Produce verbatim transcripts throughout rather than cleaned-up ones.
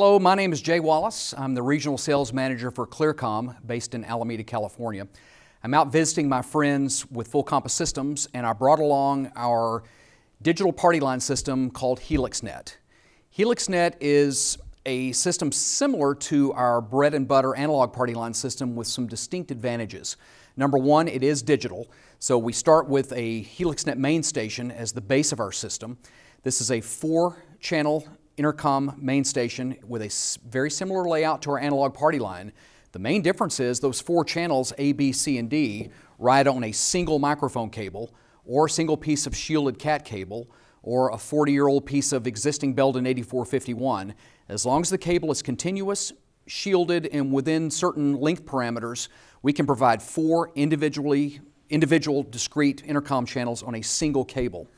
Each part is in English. Hello, my name is Jay Wallace. I'm the Regional Sales Manager for Clear-Com based in Alameda, California. I'm out visiting my friends with Full Compass Systems, and I brought along our digital party line system called HelixNet. HelixNet is a system similar to our bread and butter analog party line system with some distinct advantages. Number one, it is digital. So we start with a HelixNet main station as the base of our system. This is a four-channel intercom main station with a very similar layout to our analog party line. The main difference is those four channels, A, B, C, and D, ride on a single microphone cable or a single piece of shielded cat cable or a forty-year-old piece of existing Belden eighty-four fifty-one. As long as the cable is continuous, shielded, and within certain length parameters, we can provide four individually, individual discrete intercom channels on a single cable.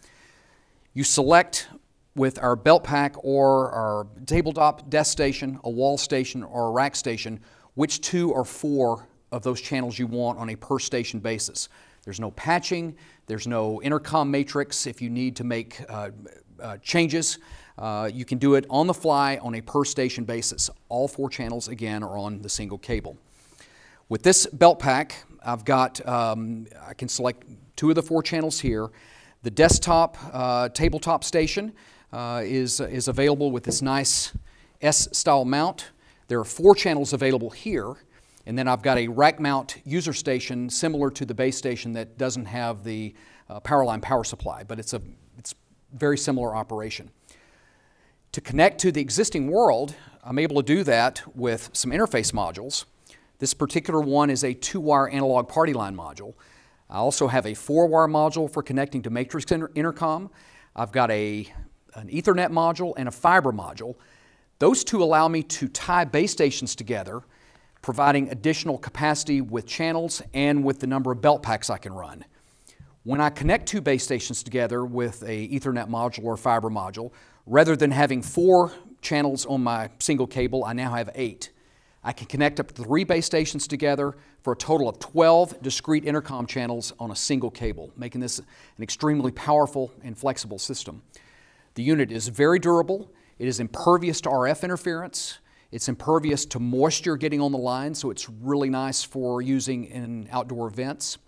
You select with our belt pack or our tabletop desk station, a wall station, or a rack station, which two or four of those channels you want on a per station basis. There's no patching, there's no intercom matrix. If you need to make uh, uh, changes, uh, you can do it on the fly on a per station basis. All four channels, again, are on the single cable. With this belt pack, I've got, um, I can select two of the four channels here. The desktop uh, tabletop station uh, is, is available with this nice S-style mount. There are four channels available here, and then I've got a rack mount user station similar to the base station that doesn't have the uh, power line power supply, but it's a it's very similar operation. To connect to the existing world, I'm able to do that with some interface modules. This particular one is a two-wire analog party line module. I also have a four-wire module for connecting to matrix inter intercom. I've got a, an Ethernet module and a fiber module. Those two allow me to tie base stations together, providing additional capacity with channels and with the number of belt packs I can run. When I connect two base stations together with a Ethernet module or fiber module, rather than having four channels on my single cable, I now have eight. I can connect up three base stations together for a total of twelve discrete intercom channels on a single cable, making this an extremely powerful and flexible system. The unit is very durable. It is impervious to R F interference. It's impervious to moisture getting on the line, so it's really nice for using in outdoor events.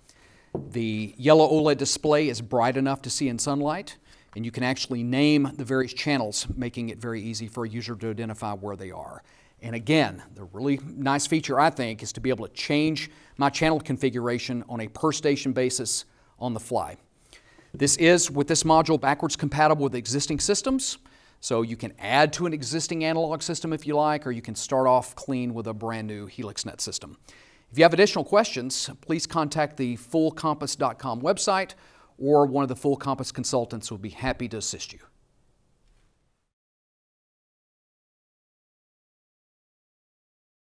The yellow OLED display is bright enough to see in sunlight, and you can actually name the various channels, making it very easy for a user to identify where they are. And again, the really nice feature, I think, is to be able to change my channel configuration on a per station basis on the fly. This is, with this module, backwards compatible with existing systems. So you can add to an existing analog system if you like, or you can start off clean with a brand new HelixNet system. If you have additional questions, please contact the full compass dot com website, or one of the Full Compass consultants will be happy to assist you.